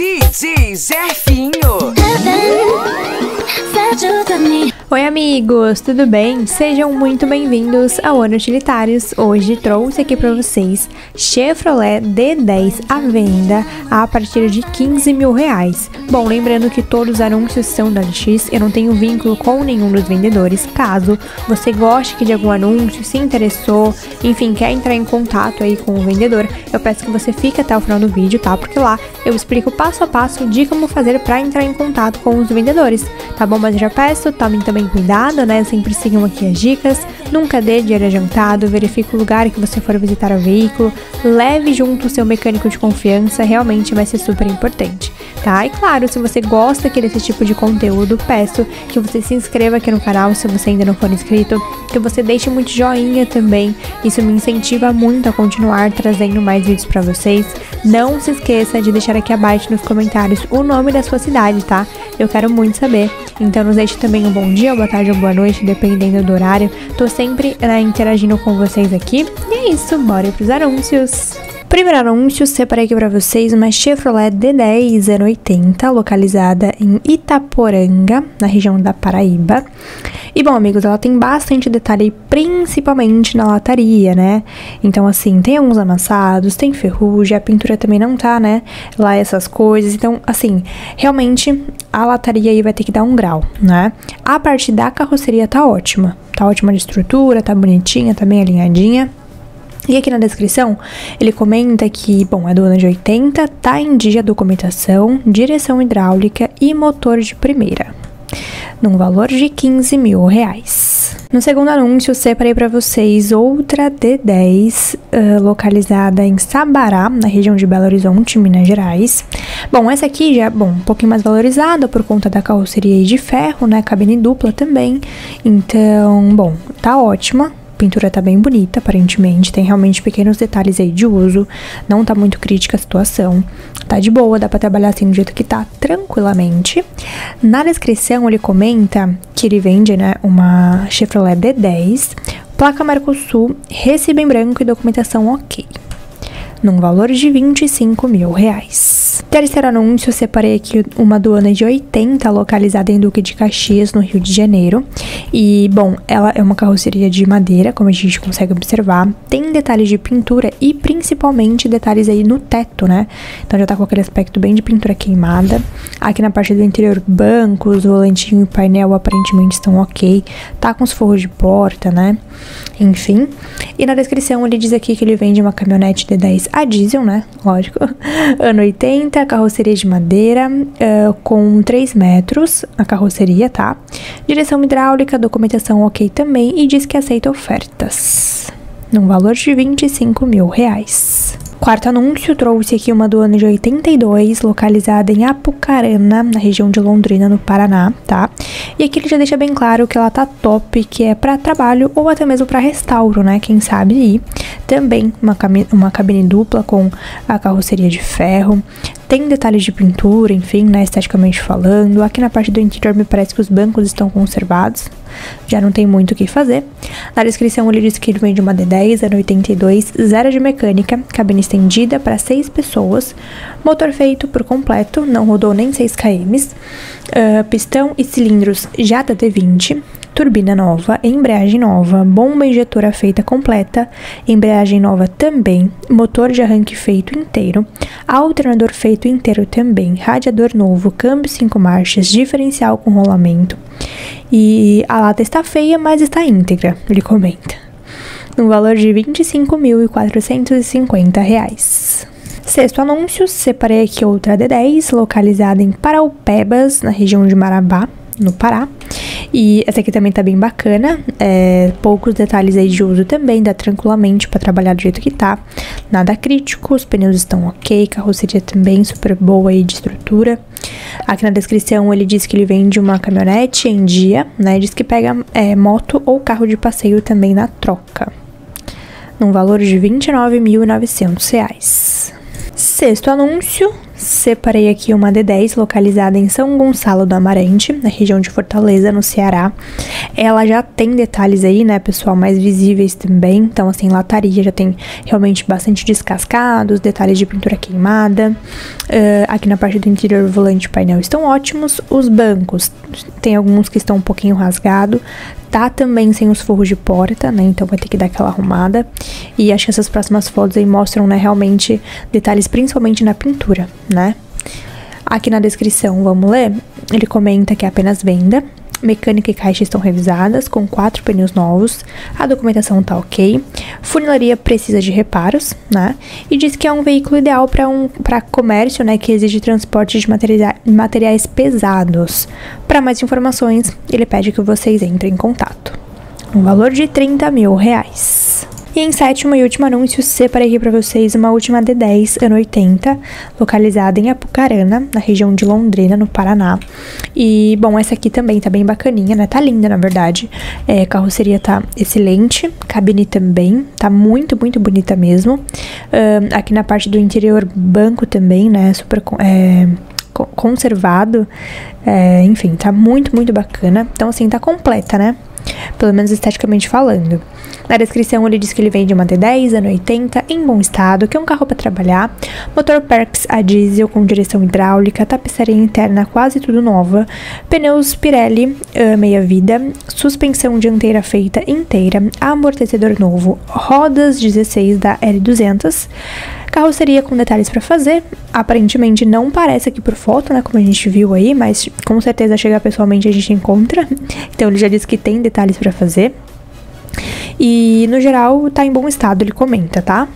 DJ Zefinho. Oi amigos, tudo bem? Sejam muito bem-vindos ao Ano Utilitários. Hoje trouxe aqui para vocês Chevrolet D10 à venda a partir de R$15 mil. Bom, lembrando que todos os anúncios são da OLX, eu não tenho vínculo com nenhum dos vendedores. Caso você goste de algum anúncio, se interessou, enfim, quer entrar em contato aí com o vendedor, eu peço que você fique até o final do vídeo, tá? Porque lá eu explico passo a passo de como fazer para entrar em contato com os vendedores, tá bom? Mas eu já peço, tomem também cuidado, né? Sempre sigam aqui as dicas, nunca dê dinheiro adiantado, verifique o lugar que você for visitar o veículo, leve junto o seu mecânico de confiança, realmente vai ser super importante, tá? E claro, se você gosta aqui desse tipo de conteúdo, peço que você se inscreva aqui no canal, se você ainda não for inscrito, que você deixe muito joinha também, isso me incentiva muito a continuar trazendo mais vídeos pra vocês. Não se esqueça de deixar aqui abaixo nos comentários o nome da sua cidade, tá? Eu quero muito saber. Então nos deixe também um bom dia, uma boa tarde ou boa noite, dependendo do horário. Tô sempre interagindo com vocês aqui. E é isso, bora pros anúncios! Primeiro anúncio, separei aqui para vocês uma Chevrolet D10 080, localizada em Itaporanga, na região da Paraíba. E bom, amigos, ela tem bastante detalhe, principalmente na lataria, né? Então, assim, tem alguns amassados, tem ferrugem, a pintura também não tá, né? Lá essas coisas, então, assim, realmente a lataria aí vai ter que dar um grau, né? A parte da carroceria tá ótima de estrutura, tá bonitinha, tá bem alinhadinha. E aqui na descrição, ele comenta que, bom, é do ano de 80, tá em dia a documentação, direção hidráulica e motor de primeira, num valor de R$15 mil. No segundo anúncio, eu separei para vocês outra D10, localizada em Sabará, na região de Belo Horizonte, Minas Gerais. Bom, essa aqui já é, bom, um pouquinho mais valorizada por conta da carroceria de ferro, né, cabine dupla também. Então, bom, tá ótima. A pintura tá bem bonita, aparentemente, tem realmente pequenos detalhes aí de uso, não tá muito crítica a situação, tá de boa, dá pra trabalhar assim do jeito que tá, tranquilamente. Na descrição ele comenta que ele vende, né, uma Chevrolet D10, placa Marcosul, recibo em branco e documentação ok, num valor de R$25 mil. Terceiro anúncio, eu separei aqui uma aduana de 80, localizada em Duque de Caxias, no Rio de Janeiro. E, bom, ela é uma carroceria de madeira, como a gente consegue observar. Tem detalhes de pintura e, principalmente, detalhes aí no teto, né? Então já tá com aquele aspecto bem de pintura queimada. Aqui na parte do interior, bancos, volantinho e painel aparentemente estão ok. Tá com os forros de porta, né? Enfim. E na descrição ele diz aqui que ele vende uma caminhonete D10 a diesel, né? Lógico. Ano 80, carroceria de madeira, com 3 metros, a carroceria, tá? Direção hidráulica, documentação ok também, e diz que aceita ofertas, num valor de R$25 mil. Quarto anúncio, trouxe aqui uma do ano de 82, localizada em Apucarana, na região de Londrina, no Paraná, tá? E aqui ele já deixa bem claro que ela tá top, que é pra trabalho ou até mesmo pra restauro, né? Quem sabe ir. Também uma cabine dupla com a carroceria de ferro. Tem detalhes de pintura, enfim, né? Esteticamente falando. Aqui na parte do interior me parece que os bancos estão conservados. Já não tem muito o que fazer. Na descrição ele diz que ele vende uma D10, ano 82, zero de mecânica, cabine estendida para 6 pessoas, motor feito por completo, não rodou nem 6 km, pistão e cilindros JT20, turbina nova, embreagem nova, bomba injetora feita completa, embreagem nova também, motor de arranque feito inteiro, alternador feito inteiro também, radiador novo, câmbio 5 marchas, diferencial com rolamento. E a lata está feia, mas está íntegra, ele comenta, no valor de R$25.450. Sexto anúncio, separei aqui outra D10, localizada em Parauapebas, na região de Marabá, no Pará. E essa aqui também tá bem bacana, poucos detalhes aí de uso também, dá tranquilamente pra trabalhar do jeito que tá, nada crítico, os pneus estão ok, carroceria também super boa aí de estrutura. Aqui na descrição ele diz que ele vende uma caminhonete em dia, né, diz que pega moto ou carro de passeio também na troca, num valor de R$29.900. Sexto anúncio, Separei aqui uma D10 localizada em São Gonçalo do Amarante, na região de Fortaleza, no Ceará. Ela já tem detalhes aí, né, pessoal, mais visíveis também. Então, assim, lataria, já tem realmente bastante descascados, detalhes de pintura queimada. Aqui na parte do interior, o volante e o painel estão ótimos. Os bancos, tem alguns que estão um pouquinho rasgados. Tá também sem os forros de porta, né, então vai ter que dar aquela arrumada. E acho que essas próximas fotos aí mostram, né, realmente detalhes principalmente na pintura, né. Aqui na descrição, vamos ler, ele comenta que é apenas venda. Mecânica e caixa estão revisadas, com 4 pneus novos, a documentação tá ok, funilaria precisa de reparos, né, e diz que é um veículo ideal para comércio, né, que exige transporte de materiais pesados. Para mais informações, ele pede que vocês entrem em contato. Um valor de 30 mil reais. E em sétimo e último anúncio, separei aqui para vocês uma última D10 ano 80, localizada em Apucarana, na região de Londrina, no Paraná. E, bom, essa aqui também tá bem bacaninha, né? Tá linda, na verdade. É, carroceria tá excelente, cabine também, tá muito, muito bonita mesmo. Aqui na parte do interior, banco também, né? Super... conservado, enfim, tá muito, muito bacana. Então, assim, tá completa, né? Pelo menos esteticamente falando. Na descrição ele diz que ele vende uma D10 ano 80 em bom estado, que é um carro para trabalhar, motor Perkins a diesel com direção hidráulica, tapeçaria interna quase tudo nova, pneus Pirelli meia vida, suspensão dianteira feita inteira, amortecedor novo, rodas 16 da L200, carroceria com detalhes para fazer, aparentemente não parece aqui por foto, né, como a gente viu aí, mas com certeza chegar pessoalmente a gente encontra. Então ele já disse que tem detalhes para fazer. E no geral tá em bom estado, ele comenta, tá?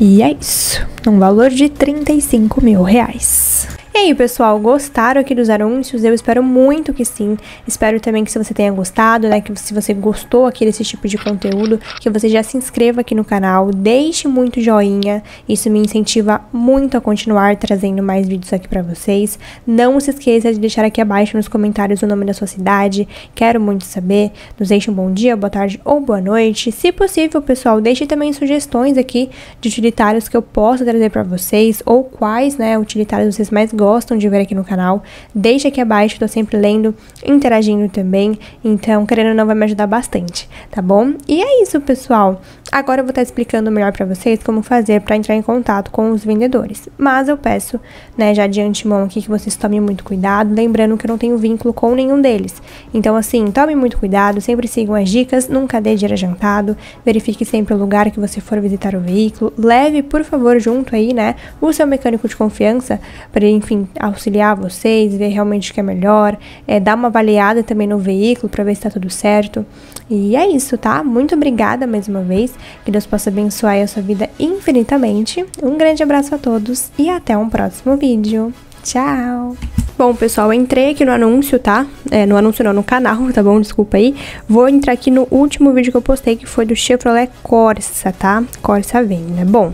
E é isso, um valor de 35 mil reais. E aí, pessoal, gostaram aqui dos anúncios? Eu espero muito que sim. Espero também que se você tenha gostado, né, que se você gostou aqui desse tipo de conteúdo, que você já se inscreva aqui no canal, deixe muito joinha, isso me incentiva muito a continuar trazendo mais vídeos aqui pra vocês. Não se esqueça de deixar aqui abaixo nos comentários o nome da sua cidade, quero muito saber. Nos deixe um bom dia, boa tarde ou boa noite. Se possível, pessoal, deixe também sugestões aqui de utilitários que eu possa trazer pra vocês, ou quais, né, utilitários vocês mais gostam de ver aqui no canal. Deixa aqui abaixo, tô sempre lendo, interagindo também, então, querendo ou não, vai me ajudar bastante, tá bom? E é isso, pessoal. Agora eu vou estar explicando melhor pra vocês como fazer pra entrar em contato com os vendedores, mas eu peço, né, já de antemão aqui que vocês tomem muito cuidado, lembrando que eu não tenho vínculo com nenhum deles, então, assim, tomem muito cuidado, sempre sigam as dicas, nunca dê dinheiro adiantado, verifique sempre o lugar que você for visitar o veículo, leve, por favor, junto aí, né, o seu mecânico de confiança, pra ele, enfim, auxiliar vocês, ver realmente o que é melhor, dar uma avaliada também no veículo pra ver se tá tudo certo. E é isso, tá? Muito obrigada mais uma vez, que Deus possa abençoar a sua vida infinitamente. Um grande abraço a todos e até um próximo vídeo. Tchau! Bom, pessoal, eu entrei aqui no anúncio, tá? No anúncio não, no canal, tá bom? Desculpa aí. Vou entrar aqui no último vídeo que eu postei, que foi do Chevrolet Corsa, tá? Corsa venda. Bom...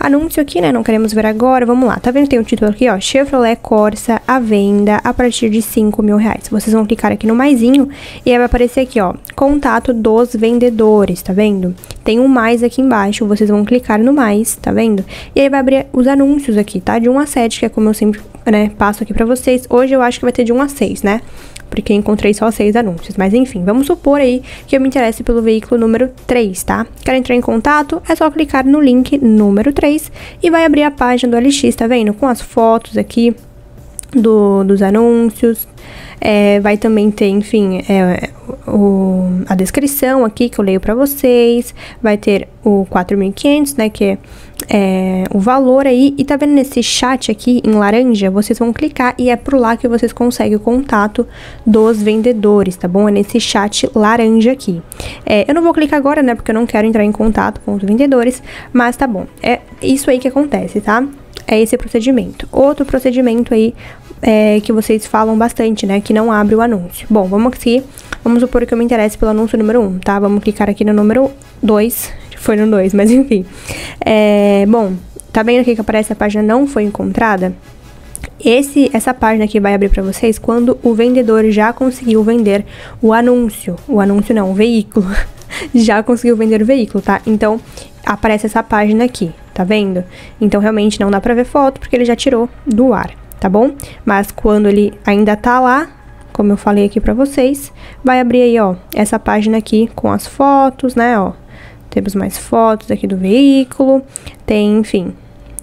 anúncio aqui, né, não queremos ver agora, vamos lá, tá vendo que tem um título aqui, ó, Chevrolet Corsa à venda a partir de 5 mil reais, vocês vão clicar aqui no maisinho e aí vai aparecer aqui, ó, contato dos vendedores, tá vendo? Tem um mais aqui embaixo, vocês vão clicar no mais, tá vendo? E aí vai abrir os anúncios aqui, tá, de 1 a 7, que é como eu sempre, né, passo aqui pra vocês, hoje eu acho que vai ter de 1 a 6, né? Porque eu encontrei só 6 anúncios, mas enfim, vamos supor aí que eu me interesse pelo veículo número 3, tá? Quer entrar em contato? É só clicar no link número 3 e vai abrir a página do OLX, tá vendo? Com as fotos aqui dos anúncios, vai também ter, enfim, a descrição aqui que eu leio pra vocês, vai ter o 4.500, né, que é o valor aí, e tá vendo nesse chat aqui em laranja, vocês vão clicar e é por lá que vocês conseguem o contato dos vendedores, tá bom? É nesse chat laranja aqui. Eu não vou clicar agora, né, porque eu não quero entrar em contato com os vendedores, mas tá bom, é isso aí que acontece, tá? É esse procedimento. Outro procedimento aí que vocês falam bastante, né? Que não abre o anúncio. Bom, vamos aqui. Vamos supor que eu me interesse pelo anúncio número 1, tá? Vamos clicar aqui no número 2. Foi no 2, mas enfim. Bom, tá vendo aqui que aparece a página não foi encontrada? Essa página aqui vai abrir pra vocês quando o vendedor já conseguiu vender o anúncio. O anúncio não, o veículo. Já conseguiu vender o veículo, tá? Então, aparece essa página aqui. tá vendo? Então, realmente, não dá pra ver foto, porque ele já tirou do ar, tá bom? Mas quando ele ainda tá lá, como eu falei aqui pra vocês, vai abrir aí, ó, essa página aqui com as fotos, né, ó. Temos mais fotos aqui do veículo, tem, enfim,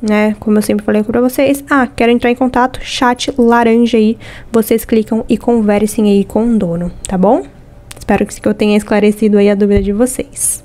né, como eu sempre falei aqui pra vocês. Ah, quero entrar em contato, chat laranja aí, vocês clicam e conversem aí com o dono, tá bom? Espero que eu tenha esclarecido aí a dúvida de vocês.